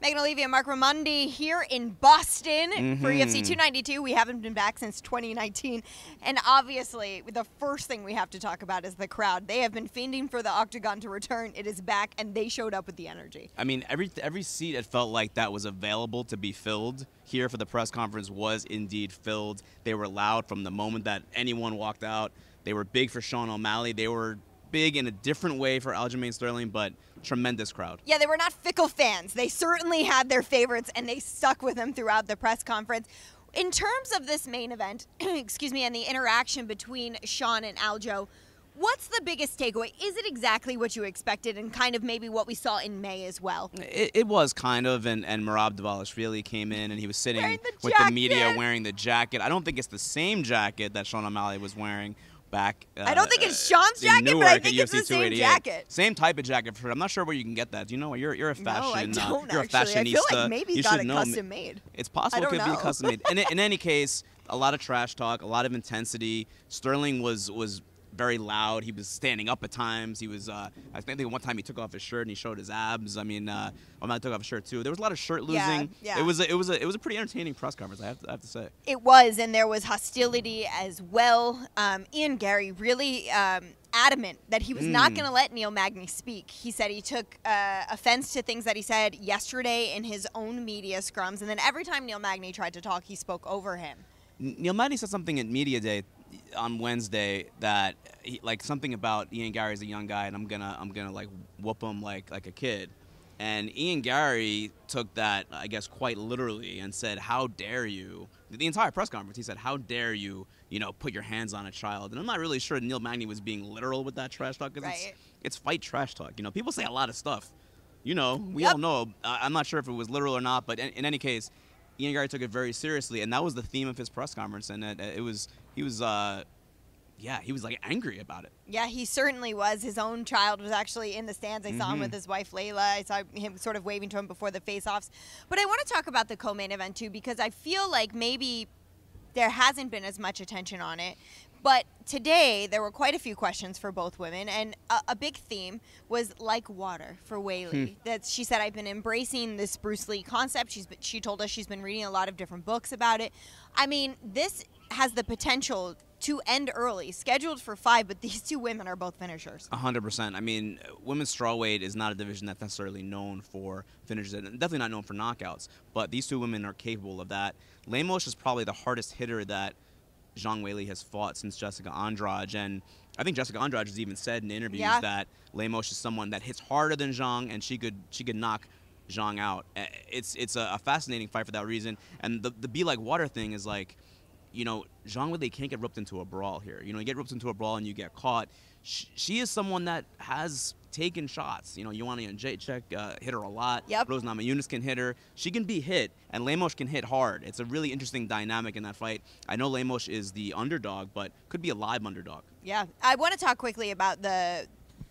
Megan Oliva and Mark Raimondi here in Boston for UFC 292. We haven't been back since 2019. And obviously, the first thing we have to talk about is the crowd. They have been fiending for the Octagon to return. It is back, and they showed up with the energy. I mean, every seat, it felt like that was available to be filled here for the press conference was indeed filled. They were loud from the moment that anyone walked out. They were big for Sean O'Malley. They were big in a different way for Aljamain Sterling, but tremendous crowd. Yeah, they were not fickle fans. They certainly had their favorites, and they stuck with them throughout the press conference. In terms of this main event, excuse me, and the interaction between Sean and Aljo, what's the biggest takeaway? Is it exactly what you expected and kind of maybe what we saw in May as well? It was kind of, and Marab Dvalishvili came in and he was sitting with the media wearing the jacket. I don't think it's the same jacket that Sean O'Malley was wearing back. I don't think it's Sean's jacket, but I think it's the same jacket. Same type of jacket. For I'm not sure where you can get that. Do you know what? You're a fashion. No, I don't you're actually. A fashionista. I feel like maybe you got it custom made. It's possible it could be custom made. In any case, a lot of trash talk, a lot of intensity. Sterling was very loud. He was standing up at times. He was, I think one time he took off his shirt and he showed his abs. I mean, O'Malley took off his shirt too. There was a lot of shirt losing. Yeah. It was a pretty entertaining press conference, I have to say. It was, and there was hostility as well. Ian Garry really adamant that he was not going to let Neil Magny speak. He said he took offense to things that he said yesterday in his own media scrums, and then every time Neil Magny tried to talk, he spoke over him. Neil Magny said something at Media Day on Wednesday that he, like something about Ian Garry is a young guy and I'm gonna like whoop him like a kid, and Ian Garry took that I guess quite literally and said, "How dare you?" The entire press conference he said, "How dare you? You know, put your hands on a child." And I'm not really sure Neil Magny was being literal with that trash talk because it's fight trash talk. You know, people say a lot of stuff. You know, we all know. I'm not sure if it was literal or not, but in any case, Ian Garry took it very seriously, and that was the theme of his press conference, and he was like angry about it. Yeah, he certainly was. His own child was actually in the stands. I saw him with his wife, Layla. I saw him sort of waving to him before the face-offs. But I want to talk about the co-main event, too, because I feel like maybe there hasn't been as much attention on it. But today, there were quite a few questions for both women, and a big theme was like water for Weili. That she said, "I've been embracing this Bruce Lee concept." She told us she's been reading a lot of different books about it. I mean, this has the potential to end early, scheduled for 5, but these two women are both finishers. 100%. I mean, women's strawweight is not a division that's necessarily known for finishes, and definitely not known for knockouts, but these two women are capable of that. Lemos is probably the hardest hitter that Zhang Weili has fought since Jessica Andrade, and I think Jessica Andrade has even said in interviews that Lemos is someone that hits harder than Zhang, and she could knock Zhang out. It's a fascinating fight for that reason, and the be like water thing is like, you know, Zhang Weili can't get roped into a brawl here. You know, you get roped into a brawl and you get caught. She is someone that has taken shots. You know, Joanna Jedrzejczyk hit her a lot. Rose Namajunas can hit her. She can be hit, and Lemos can hit hard. It's a really interesting dynamic in that fight. I know Lemos is the underdog, but could be a live underdog. Yeah. I want to talk quickly about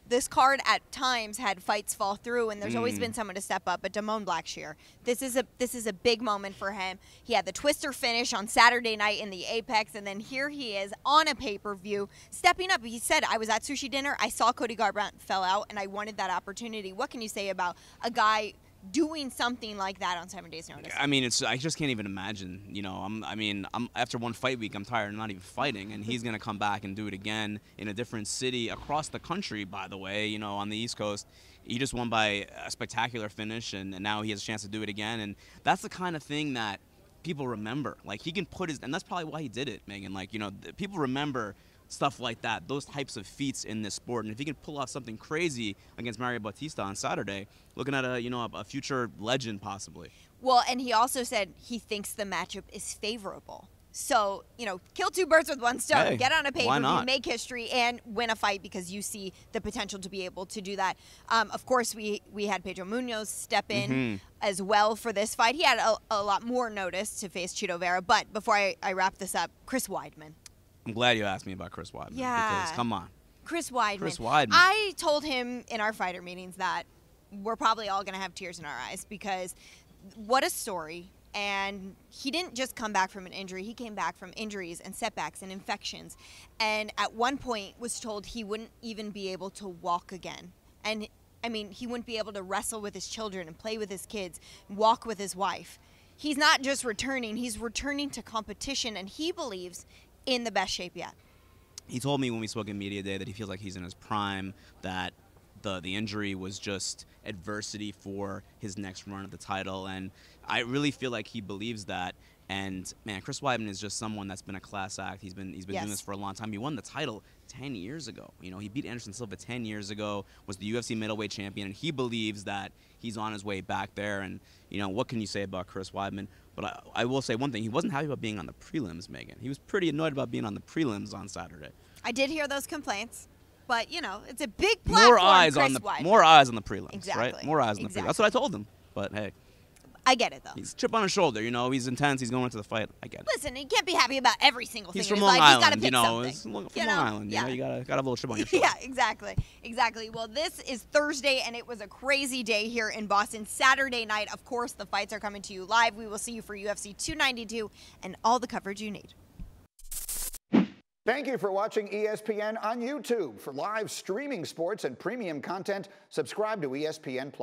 this card at times had fights fall through, and there's always been someone to step up, but Damone Blackshear. This is a big moment for him. He had the twister finish on Saturday night in the Apex, and then here he is on a pay-per-view stepping up. He said, "I was at sushi dinner, I saw Cody Garbrandt fell out, and I wanted that opportunity." What can you say about a guy doing something like that on 7 days' notice? I mean, I just can't even imagine. You know, I mean, after one fight week, I'm tired of not even fighting, and he's going to come back and do it again in a different city across the country, by the way, you know, on the East Coast. He just won by a spectacular finish, and now he has a chance to do it again. And that's the kind of thing that people remember. Like, he can put his – and that's probably why he did it, Megan. Like, you know, people remember – stuff like that, those types of feats in this sport, and if he can pull off something crazy against Mario Bautista on Saturday, looking at a future legend possibly. Well, and he also said he thinks the matchup is favorable. So, you know, kill two birds with one stone. Hey, get on a pay-per-view, make history, and win a fight because you see the potential to be able to do that. Of course, we had Pedro Munoz step in as well for this fight. He had a lot more notice to face Chido Vera. But before I wrap this up, Chris Weidman. I'm glad you asked me about Chris Weidman. Yeah. Because, come on. Chris Weidman. I told him in our fighter meetings that we're probably all going to have tears in our eyes because what a story. And he didn't just come back from an injury. He came back from injuries and setbacks and infections. And at one point was told he wouldn't even be able to walk again. And I mean, he wouldn't be able to wrestle with his children and play with his kids, walk with his wife. He's not just returning, he's returning to competition, and he believes in the best shape yet. He told me when we spoke in media day that he feels like he's in his prime, that the injury was just adversity for his next run at the title, and I really feel like he believes that. And man, Chris Weidman is just someone that's been a class act. He's been doing this for a long time. He won the title 10 years ago. You know, he beat Anderson Silva 10 years ago, was the UFC middleweight champion, and he believes that he's on his way back there. And, you know, what can you say about Chris Weidman? But I will say one thing. He wasn't happy about being on the prelims, Megan. He was pretty annoyed about being on the prelims on Saturday. I did hear those complaints. But, you know, it's a big platform, more eyes on the prelims, exactly. Right? More eyes on the prelims. That's what I told him. But, hey. I get it, though. He's a chip on his shoulder, you know. He's intense. He's going into the fight. I get it. Listen, he can't be happy about every single thing in his life. He's got to pick something. He's from Long Island, you know. You got to have a little chip on your shoulder. Yeah, exactly. Exactly. Well, this is Thursday, and it was a crazy day here in Boston. Saturday night, of course, the fights are coming to you live. We will see you for UFC 292 and all the coverage you need. Thank you for watching ESPN on YouTube. For live streaming sports and premium content, subscribe to ESPN+.